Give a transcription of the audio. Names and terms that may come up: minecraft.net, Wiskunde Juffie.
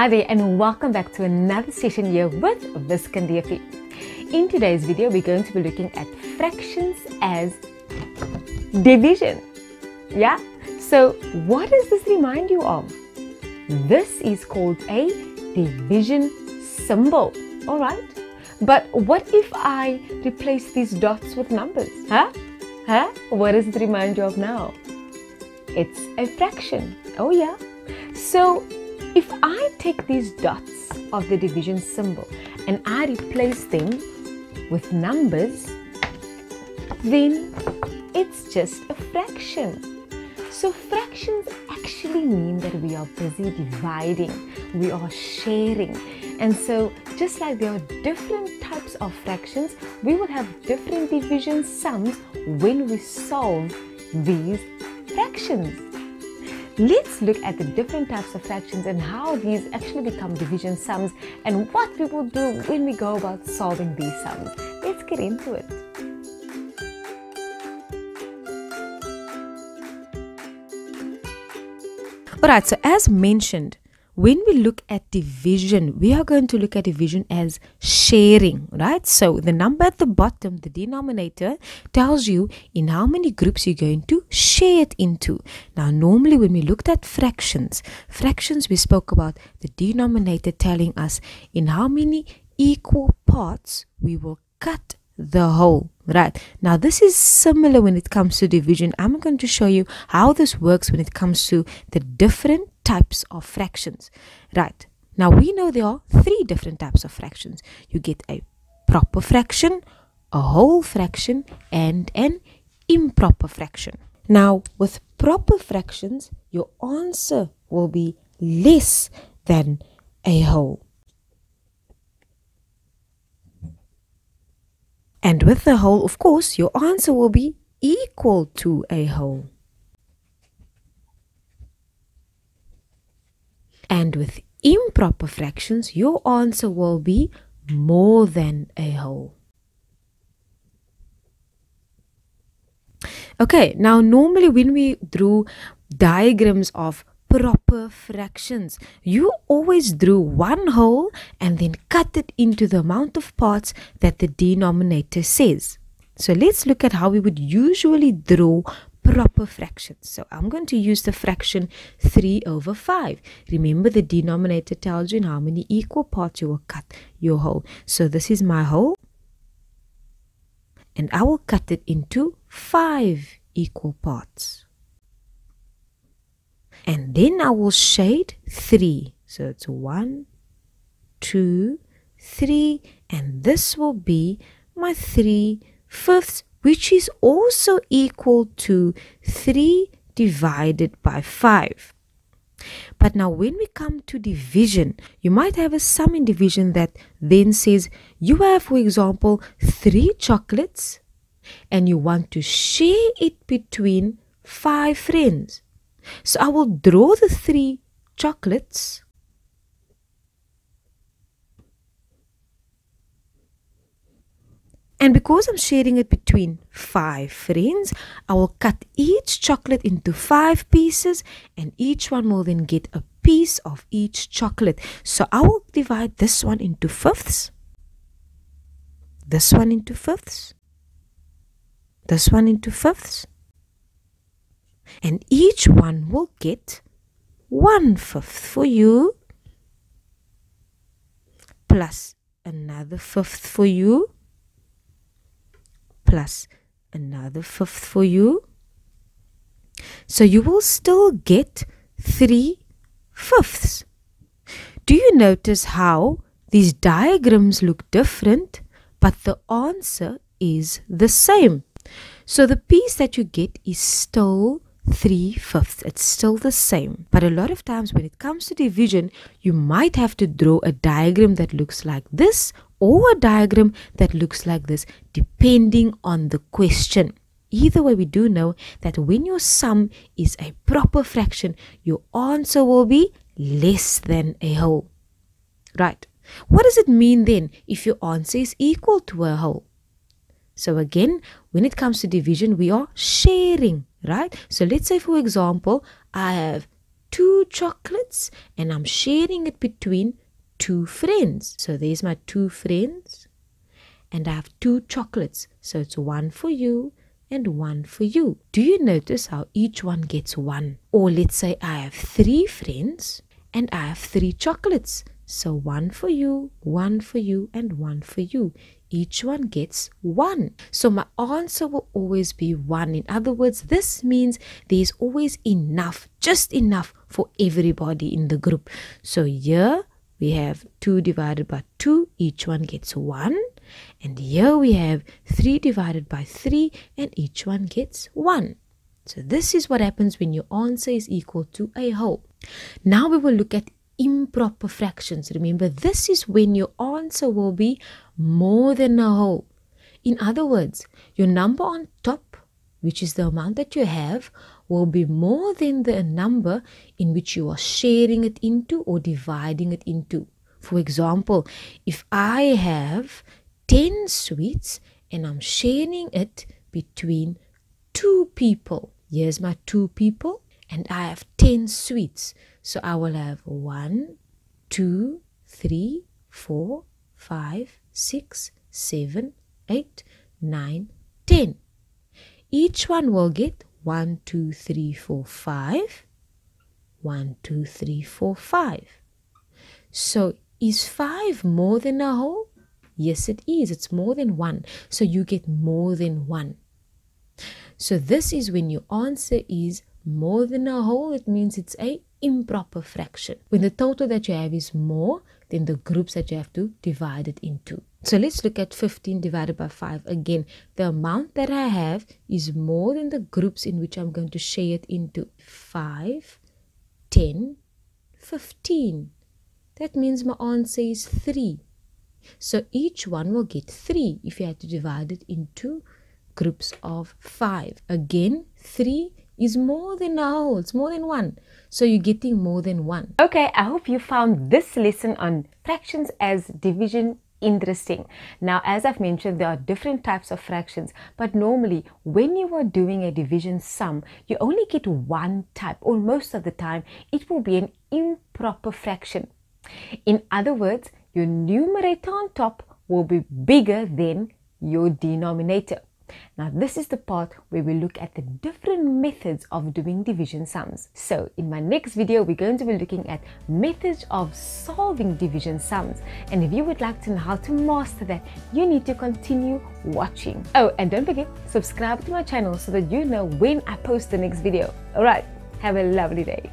Hi there and welcome back to another session here with Wiskunde Juffie. In today's video we're going to be looking at fractions as division. Yeah? So what does this remind you of? This is called a division symbol. Alright? But what if I replace these dots with numbers? Huh? What does it remind you of now? It's a fraction. Oh yeah. So if I take these dots of the division symbol and I replace them with numbers, then it's just a fraction. So fractions actually mean that we are busy dividing, we are sharing. And so just like there are different types of fractions, we will have different division sums when we solve these fractions. Let's look at the different types of fractions and how these actually become division sums and what we will do when we go about solving these sums. Let's get into it. Alright, so as mentioned, when we look at division, we are going to look at division as sharing, right? So the number at the bottom, the denominator, tells you in how many groups you're going to share it into. Now, normally when we looked at fractions, we spoke about the denominator telling us in how many equal parts we will cut the whole. Right, now this is similar when it comes to division. I'm going to show you how this works when it comes to the different types of fractions. Right, now we know there are three different types of fractions. You get a proper fraction, a whole fraction, and an improper fraction. Now with proper fractions, your answer will be less than a whole. And with the whole, of course, your answer will be equal to a whole. And with improper fractions, your answer will be more than a whole. Okay, now normally when we drew diagrams of proper fractions, you always drew one whole and then cut it into the amount of parts that the denominator says. So let's look at how we would usually draw proper fractions. So I'm going to use the fraction 3/5. Remember, the denominator tells you in how many equal parts you will cut your whole. So this is my whole, and I will cut it into 5 equal parts. And then I will shade 3. So it's 1, 2, 3. And this will be my 3/5, which is also equal to 3 divided by 5. But now when we come to division, you might have a sum in division that then says you have, for example, 3 chocolates and you want to share it between 5 friends. So I will draw the 3 chocolates and because I'm sharing it between 5 friends, I will cut each chocolate into 5 pieces and each one will then get a piece of each chocolate. So I will divide this one into fifths, this one into fifths, this one into fifths. And each one will get 1/5 for you, plus another 5th for you, plus another 5th for you. So you will still get 3/5. Do you notice how these diagrams look different, but the answer is the same? So the piece that you get is still 3/5. It's still the same. But a lot of times when it comes to division, you might have to draw a diagram that looks like this or a diagram that looks like this, depending on the question. Either way, we do know that when your sum is a proper fraction, your answer will be less than a whole. Right. What does it mean then if your answer is equal to a whole? So again, when it comes to division, we are sharing. Right? So let's say, for example, I have two chocolates and I'm sharing it between two friends. So there's my two friends and I have two chocolates. So it's one for you and one for you. Do you notice how each one gets one? Or let's say I have three friends and I have three chocolates. So one for you, and one for you. Each one gets one. So my answer will always be one. In other words, this means there's always enough, just enough for everybody in the group. So here we have 2 divided by 2, each one gets one. And here we have 3 divided by 3, and each one gets one. So this is what happens when your answer is equal to a whole. Now we will look at improper fractions. Remember, this is when your answer will be more than a whole. In other words, your number on top, which is the amount that you have, will be more than the number in which you are sharing it into or dividing it into. For example, if I have 10 sweets and I'm sharing it between 2 people. Here's my 2 people and I have 10 sweets. So I will have 1, 2, 3, 4, 5, 6, 7, 8, 9, 10. Each one will get 1, 2, 3, 4, 5. 1, 2, 3, 4, 5. So is 5 more than a whole? Yes, it is. It's more than 1. So you get more than 1. So this is when your answer is more than a whole. It means it's a improper fraction, when the total that you have is more than the groups that you have to divide it into. So let's look at 15 divided by 5. Again, the amount that I have is more than the groups in which I'm going to share it into. 5 10 15. That means my answer is 3. So each one will get 3 if you had to divide it into groups of 5. Again, 3 is more than a whole. It's more than 1. So you're getting more than 1. Okay, I hope you found this lesson on fractions as division interesting. Now, as I've mentioned, there are different types of fractions, but normally when you are doing a division sum, you only get one type, or most of the time it will be an improper fraction. In other words, your numerator on top will be bigger than your denominator. Now, this is the part where we look at the different methods of doing division sums. So, in my next video, we're going to be looking at methods of solving division sums. And if you would like to know how to master that, you need to continue watching. Oh, and don't forget, subscribe to my channel so that you know when I post the next video. Alright, have a lovely day.